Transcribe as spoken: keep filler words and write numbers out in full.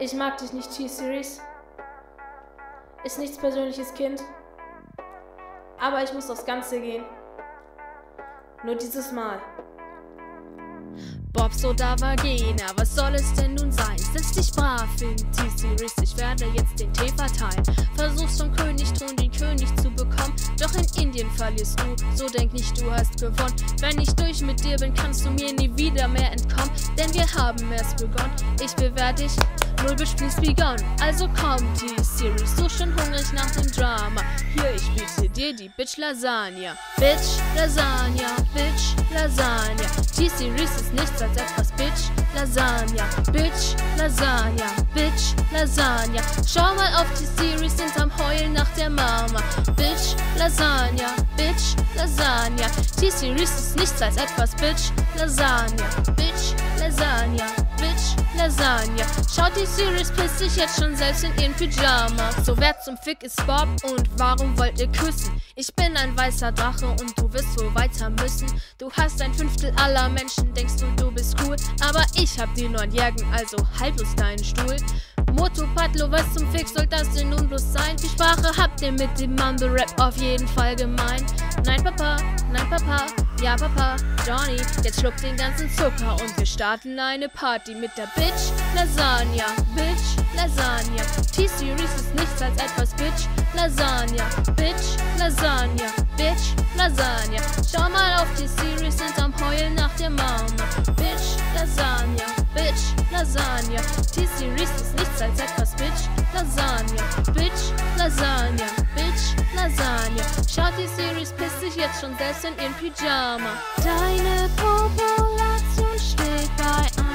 Ich mag dich nicht, T-Series. Ist nichts persönliches, Kind. Aber ich muss aufs Ganze gehen. Nur dieses Mal. Bobs oder Vagena, was soll es denn nun sein? Setz dich brav in T-Series, ich werde jetzt den Tee verteilen. Versuchst vom Königthron den König zu bekommen, doch in Indien verlierst du, so denk nicht, du hast gewonnen. Wenn ich durch mit dir bin, kannst du mir nie wieder mehr entkommen, denn wir haben erst begonnen. Ich bewehr dich, null bespielst begonnen. Also komm T-Series, so schon hungrig nach dem Drama. Hier, ich biete dir die Bitch Lasagna. Bitch Lasagna, Bitch Lasagna. T-Series ist nichts als etwas Bitch Lasagna, Bitch Lasagna, Bitch Lasagna. Schau mal auf T-Series, sind am Heulen nach der Mama. Bitch Lasagna, Bitch Lasagna. T-Series ist nichts als etwas Bitch Lasagna, Bitch Lasagna, Bitch Lasagna. Schaut, T-Series pisst sich jetzt schon selbst in ihren Pyjama. So, wer zum Fick ist Bob und warum wollt ihr küssen? Ich bin ein weißer Drache und du wirst wohl weiter müssen. Du hast ein Fünftel aller Menschen, denkst du, du bist cool. Aber ich hab die Neunjährigen, also haltlos deinen Stuhl. Motu Patlu, was zum Fick soll das denn nun bloß sein? Die Sprache habt ihr mit dem Mumble-Rap auf jeden Fall gemein. Nein Papa, nein Papa, ja Papa, Johnny, jetzt schluck den ganzen Zucker und wir starten eine Party mit der Bitch Lasagna, Bitch Lasagna. T-Series ist nichts als etwas Bitch Lasagna, Bitch Lasagna, Bitch Lasagna. Schau mal auf, T-Series sind am Heulen nach der Mama. Bitch Lasagna, Bitch Lasagna. T-Series ist nichts als etwas Bitch Lasagna, Bitch Lasagna, Bitch Lasagna. Schaut, T-Series pisst sich jetzt schon selbst in ihren Pyjama. Deine Population steht bei